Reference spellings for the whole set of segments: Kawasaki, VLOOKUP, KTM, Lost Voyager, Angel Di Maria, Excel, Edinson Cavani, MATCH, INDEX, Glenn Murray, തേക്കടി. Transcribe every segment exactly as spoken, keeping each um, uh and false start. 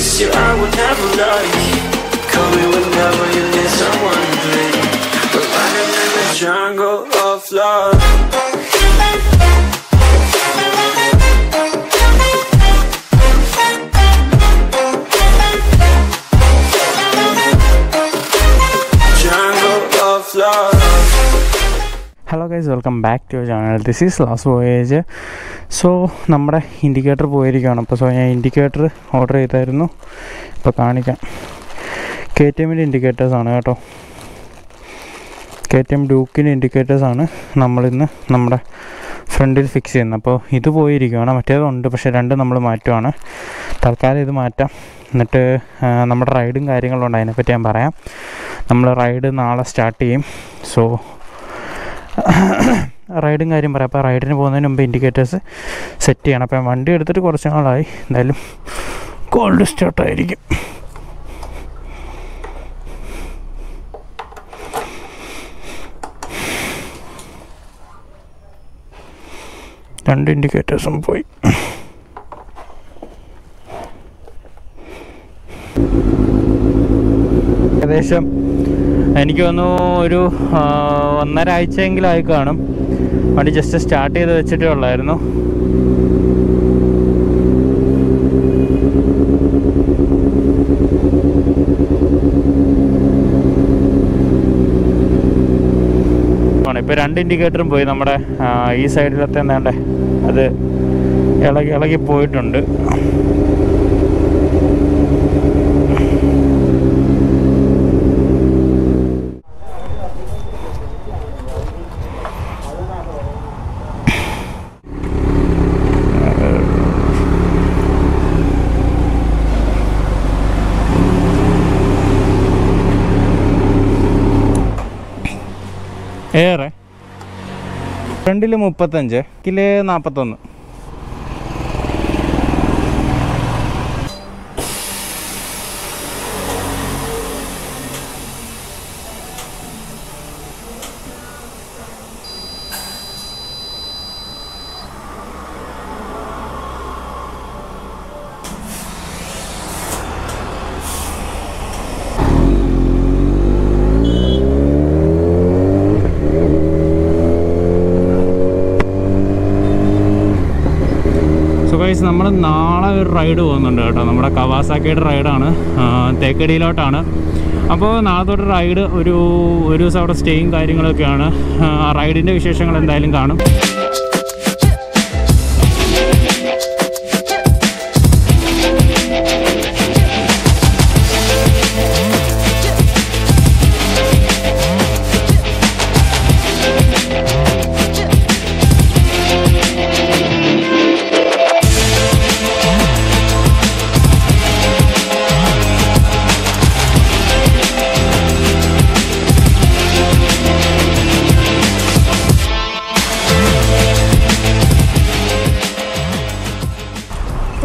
miss you, I will never love you. Call me whenever you need someone to drink. But I'm in the jungle of love. Hello guys, welcome back to your channel. This is Lost Voyager. So, our indicator is going to so, I indicator order it. Now, K T M indicators are here. K T M Duke indicators are here. We are front fixed. So, this is going to be the same. എന്നിട്ട് നമ്മുടെ റൈഡും കാര്യങ്ങളും ഉണ്ട് അതിനെപ്പറ്റി ഞാൻ പറയാം. നമ്മൾ ride നാളെ start ചെയ്യും. സോ റൈഡും കാര്യം പറയാം. അപ്പോൾ റൈഡിന് പോകുന്നതിന് മുമ്പ് ഇൻഡിക്കേറ്റേഴ്സ് സെറ്റ് ചെയ്യണം. അപ്പോൾ വണ്ടി എടുത്തിട്ട് കുറച്ച് നാളായി, എന്തായാലും കോൾഡ് സ്റ്റാർട്ടായിരിക്കും. രണ്ട് ഇൻഡിക്കേറ്റേഴ്സും പോയി. ഏകദേശം എനിക്ക് തോന്നുന്നു ഒരു ഒന്നര ആഴ്ചയെങ്കിലും ആയി കാണും വണ്ടി ജസ്റ്റ് സ്റ്റാർട്ട് ചെയ്ത് വെച്ചിട്ടേ ഉള്ളായിരുന്നു. ഇപ്പോൾ രണ്ട് ഇൻഡിക്കേറ്ററും പോയി. നമ്മുടെ ഈ സൈഡിലത്തെ എന്താണ്ടേ അത് ഇളകി ഇളകി പോയിട്ടുണ്ട്. ഏറെ രണ്ടില് മുപ്പത്തഞ്ച് കിലോ നാൽപ്പത്തൊന്ന്. നമ്മൾ നാളെ ഒരു റൈഡ് പോകുന്നുണ്ട് കേട്ടോ. നമ്മുടെ കവാസാക്കിയുടെ റൈഡാണ്, തേക്കടിയിലോട്ടാണ്. അപ്പോൾ നാളെ തൊട്ട് റൈഡ് ഒരു ഒരു ദിവസം അവിടെ സ്റ്റേയും കാര്യങ്ങളൊക്കെയാണ്. ആ റൈഡിൻ്റെ വിശേഷങ്ങൾ എന്തായാലും കാണും.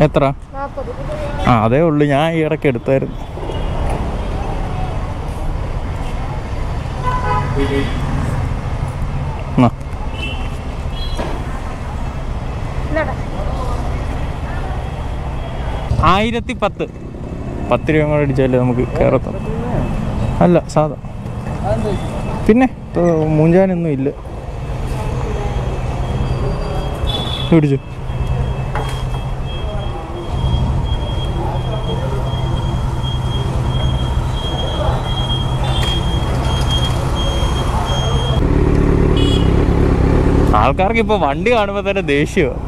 എത്ര? ആ അതേ ഉള്ളു, ഞാൻ ഈ ഇടയ്ക്ക് എടുത്തായിരുന്നു. ആയിരത്തി പത്ത് പത്ത് രൂപ കൂടെ അടിച്ചാലേ നമുക്ക് കയറത്തും. അല്ല സാധാ പിന്നെ മൂഞ്ചാനൊന്നും ഇല്ല. പിടിച്ചു ആൾക്കാർക്ക് ഇപ്പോൾ വണ്ടി കാണുമ്പോൾ തന്നെ ദേഷ്യമാണ്.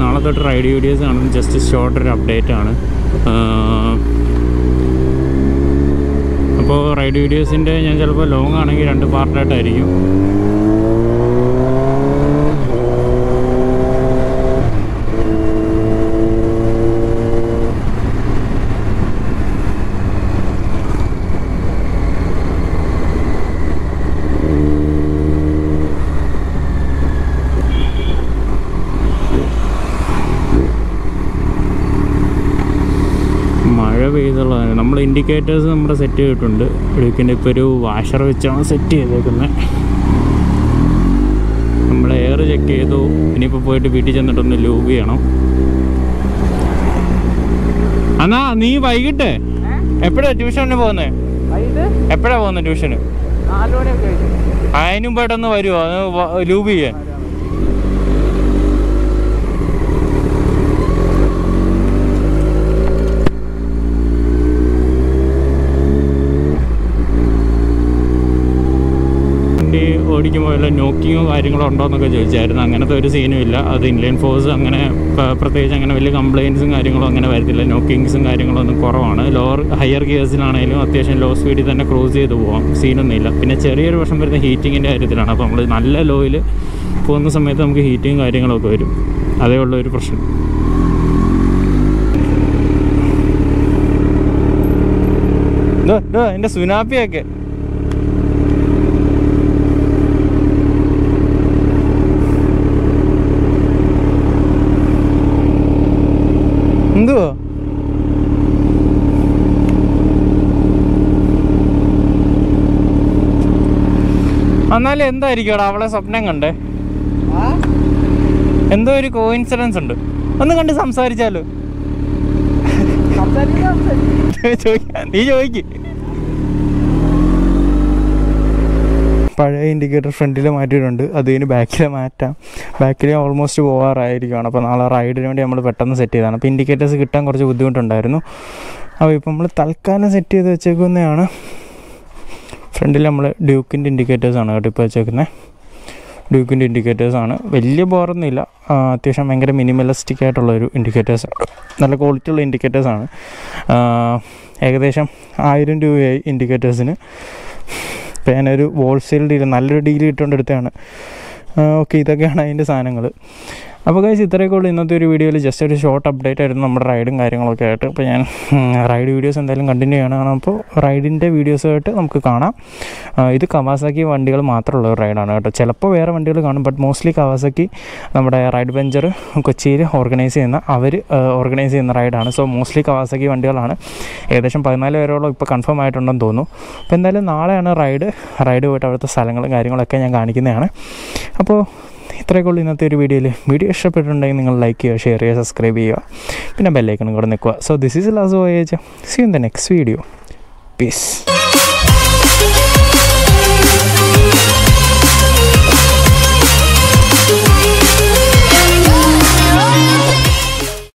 നാളെ തൊട്ട് റൈഡ് വീഡിയോസ് ആണ്, ജസ്റ്റ് ഷോർട്ട് ഒരു അപ്ഡേറ്റ് ആണ്. അപ്പോൾ റൈഡ് വീഡിയോസിൻ്റെ ഞാൻ ചിലപ്പോൾ ലോങ് ആണെങ്കിൽ രണ്ട് പാർട്ടായിട്ടായിരിക്കും. indicators number set to you can do washer with chance set to number air check though any poet beat on the Lubiano Anna, Neve, I get it. A pretty tuition on it. A pretty on the tuition. I knew better than the video, Lubi. Nokia, I think on the Jared, I'm going to thirty seen Villa, the inland force, I'm going to protect and will complaints and I think along and I will no kings and I think along the Corona, or higher gears in an alien, low speed than a cruise the warm, seen on Nila. In a cherry version with the heating and I did run up on the Nala Loil, Ponsametam heating, I think a local. Are they all very person? No, no, in the Sunapi again. What is the coincidence? What is the coincidence? What is the coincidence? What is the coincidence? The indicator front is in the back. The back is almost over. The indicators are set to the friendly Duke indicators on a dipper check. Duke indicators on a very boronilla, Tishamanga minimalistic at indicators, not like old indicators on aggregation. I didn't do indicators in a panel wholesale deal and already returned to the okay. The Ghana in the sign. Guys, if you have any video, just a short update. I will riding. I will ride videos and continue. I will ride videos. This is Kawasaki Vandigal Mathra ride. I will but mostly Kawasaki. We ride venture. We organize the ride. So, mostly Kawasaki Vandigal. I will confirm that. I will ride the ride. I will ride the ride. If you like this video, like, share, and subscribe. So, this is Lost Voyager. See you in the next video. Peace.